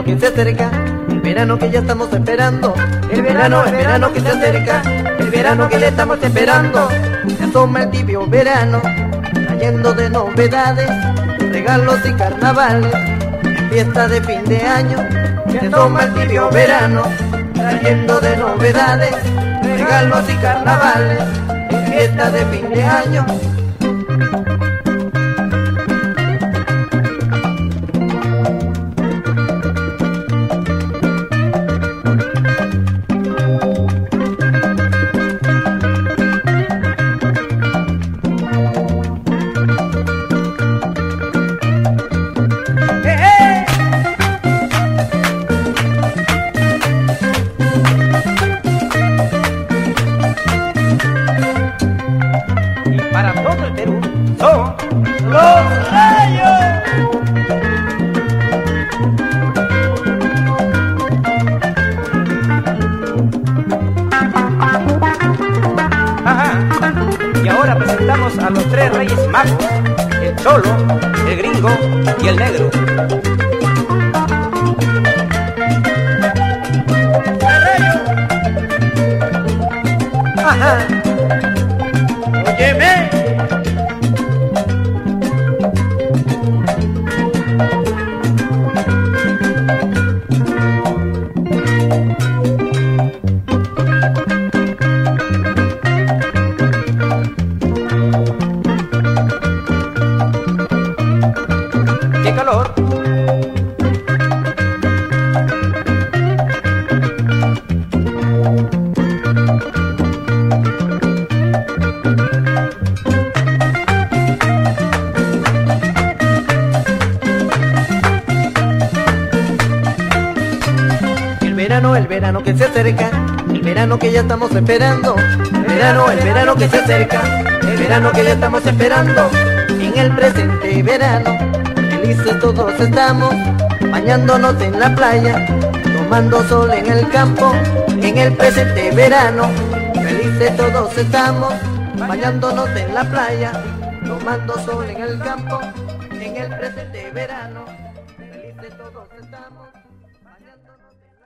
verano que se acerca, el verano que ya estamos esperando. El verano que se acerca, el verano que le estamos esperando. Se asoma el tibio verano, trayendo de novedades, regalos y carnavales, fiesta de fin de año. Se asoma el tibio verano, trayendo de novedades, regalos y carnavales, fiesta de fin de año. Para todo el Perú son los rayos. Ajá. Y ahora presentamos a los tres reyes magos: el cholo, el gringo y el negro. Ajá. Óyeme, qué calor. El verano que se acerca, el verano que ya estamos esperando. El verano que se acerca, el verano que ya estamos esperando. En el presente verano, felices todos estamos, bañándonos en la playa, tomando sol en el campo. En el presente verano, felices todos estamos, bañándonos en la playa, tomando sol en el campo. En el presente verano, felices todos estamos, bañándonos en la playa.